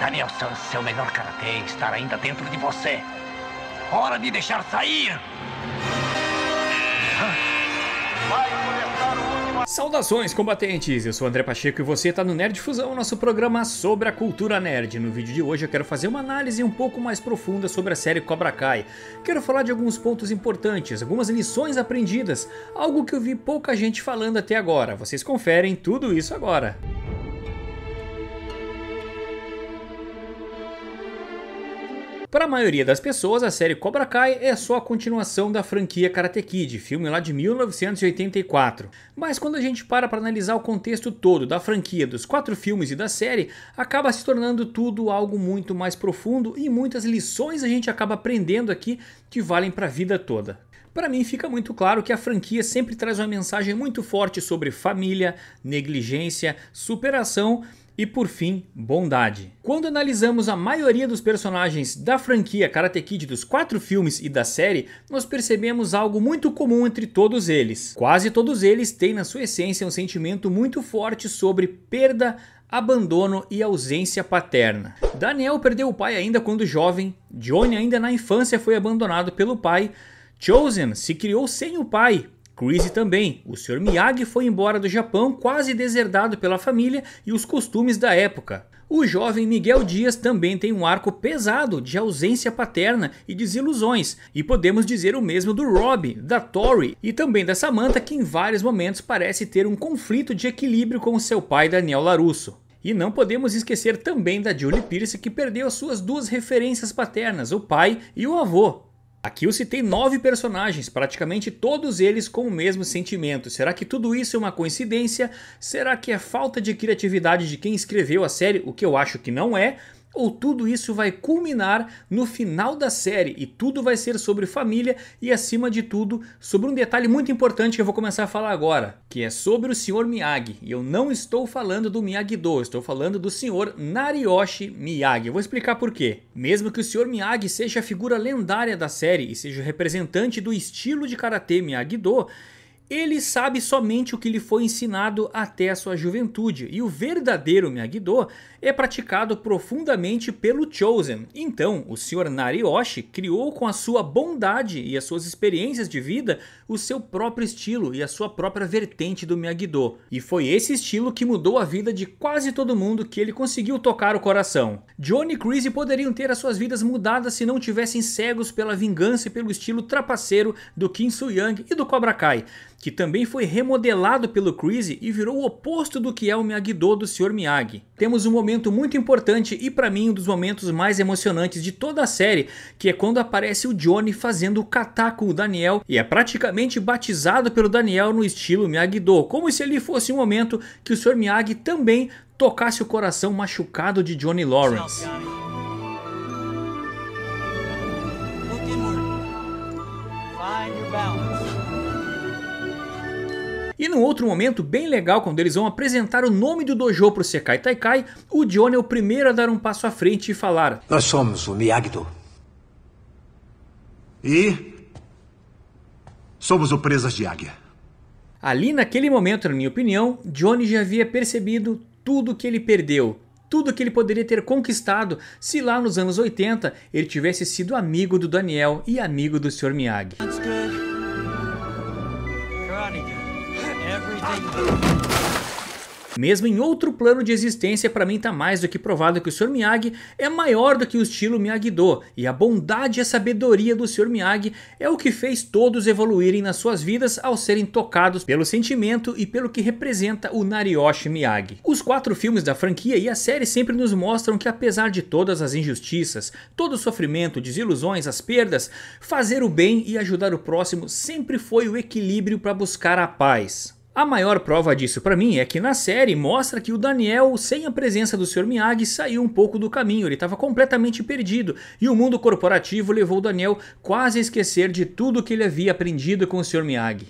Daniel-san, seu melhor karatê está ainda dentro de você. Hora de deixar sair! Vai começar o último... Saudações, combatentes! Eu sou o André Pacheco e você está no Nerdfusão, nosso programa sobre a cultura nerd. No vídeo de hoje eu quero fazer uma análise um pouco mais profunda sobre a série Cobra Kai. Quero falar de alguns pontos importantes, algumas lições aprendidas, algo que eu vi pouca gente falando até agora. Vocês conferem tudo isso agora. Para a maioria das pessoas, a série Cobra Kai é só a continuação da franquia Karate Kid, filme lá de 1984. Mas quando a gente para analisar o contexto todo da franquia, dos 4 filmes e da série, acaba se tornando tudo algo muito mais profundo e muitas lições a gente acaba aprendendo aqui que valem para a vida toda. Para mim fica muito claro que a franquia sempre traz uma mensagem muito forte sobre família, negligência, superação e, por fim, bondade. Quando analisamos a maioria dos personagens da franquia Karate Kid dos 4 filmes e da série, nós percebemos algo muito comum entre todos eles. Quase todos eles têm na sua essência um sentimento muito forte sobre perda, abandono e ausência paterna. Daniel perdeu o pai ainda quando jovem, Johnny ainda na infância foi abandonado pelo pai, Chosen se criou sem o pai, Kreese também. O Sr. Miyagi foi embora do Japão, quase deserdado pela família e os costumes da época. O jovem Miguel Dias também tem um arco pesado de ausência paterna e desilusões, e podemos dizer o mesmo do Rob, da Tori e também da Samantha, que em vários momentos parece ter um conflito de equilíbrio com o seu pai Daniel Larusso. E não podemos esquecer também da Julie Pierce, que perdeu as suas 2 referências paternas, o pai e o avô. Aqui eu citei 9 personagens, praticamente todos eles com o mesmo sentimento. Será que tudo isso é uma coincidência? Será que é falta de criatividade de quem escreveu a série, o que eu acho que não é? Ou tudo isso vai culminar no final da série e tudo vai ser sobre família e, acima de tudo, sobre um detalhe muito importante que eu vou começar a falar agora, que é sobre o Sr. Miyagi. E eu não estou falando do Miyagi-Do, estou falando do Sr. Nariyoshi Miyagi. Eu vou explicar por quê. Mesmo que o Sr. Miyagi seja a figura lendária da série e seja o representante do estilo de karatê Miyagi-Do, ele sabe somente o que lhe foi ensinado até a sua juventude, e o verdadeiro Miyagi-Do é praticado profundamente pelo Chosen. Então, o Sr. Nariyoshi criou com a sua bondade e as suas experiências de vida o seu próprio estilo e a sua própria vertente do Miyagi-Do. E foi esse estilo que mudou a vida de quase todo mundo que ele conseguiu tocar o coração. John e Kreese poderiam ter as suas vidas mudadas se não tivessem cegos pela vingança e pelo estilo trapaceiro do Kim Soo Young e do Cobra Kai, que também foi remodelado pelo Kreese e virou o oposto do que é o Miyagi-Do do Sr. Miyagi. Temos um momento muito importante e para mim um dos momentos mais emocionantes de toda a série, que é quando aparece o Johnny fazendo o kata com o Daniel e é praticamente batizado pelo Daniel no estilo Miyagi-Do, como se ele fosse um momento que o Sr. Miyagi também tocasse o coração machucado de Johnny Lawrence. E num outro momento bem legal, quando eles vão apresentar o nome do dojo para o Sekai Taikai, o Johnny é o primeiro a dar um passo à frente e falar: nós somos o Miyagi-Do. E somos o Presas de Águia. Ali naquele momento, na minha opinião, Johnny já havia percebido tudo que ele perdeu. Tudo que ele poderia ter conquistado se lá nos anos 80 ele tivesse sido amigo do Daniel e amigo do Sr. Miyagi. Mesmo em outro plano de existência, para mim tá mais do que provado que o Sr. Miyagi é maior do que o estilo Miyagi-Do, e a bondade e a sabedoria do Sr. Miyagi é o que fez todos evoluírem nas suas vidas ao serem tocados pelo sentimento e pelo que representa o Nariyoshi Miyagi. Os 4 filmes da franquia e a série sempre nos mostram que, apesar de todas as injustiças, todo o sofrimento, desilusões, as perdas, fazer o bem e ajudar o próximo sempre foi o equilíbrio para buscar a paz. A maior prova disso para mim é que na série mostra que o Daniel, sem a presença do Sr. Miyagi, saiu um pouco do caminho, ele estava completamente perdido e o mundo corporativo levou o Daniel quase a esquecer de tudo que ele havia aprendido com o Sr. Miyagi.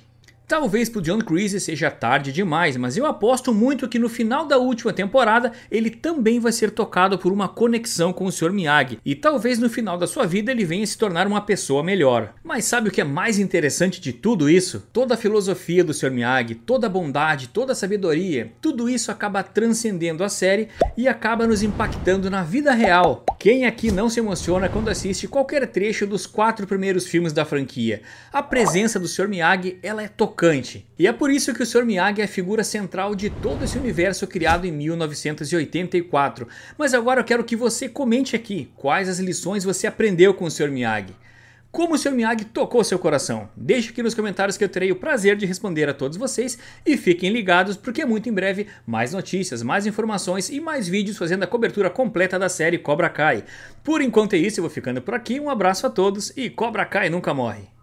Talvez pro John Kreese seja tarde demais, mas eu aposto muito que no final da última temporada ele também vai ser tocado por uma conexão com o Sr. Miyagi, e talvez no final da sua vida ele venha se tornar uma pessoa melhor. Mas sabe o que é mais interessante de tudo isso? Toda a filosofia do Sr. Miyagi, toda a bondade, toda a sabedoria, tudo isso acaba transcendendo a série e acaba nos impactando na vida real. Quem aqui não se emociona quando assiste qualquer trecho dos 4 primeiros filmes da franquia? A presença do Sr. Miyagi, ela é tocante. E é por isso que o Sr. Miyagi é a figura central de todo esse universo criado em 1984. Mas agora eu quero que você comente aqui quais as lições você aprendeu com o Sr. Miyagi. Como o Sr. Miyagi tocou seu coração? Deixe aqui nos comentários que eu terei o prazer de responder a todos vocês. E fiquem ligados porque muito em breve mais notícias, mais informações e mais vídeos fazendo a cobertura completa da série Cobra Kai. Por enquanto é isso, eu vou ficando por aqui. Um abraço a todos e Cobra Kai nunca morre!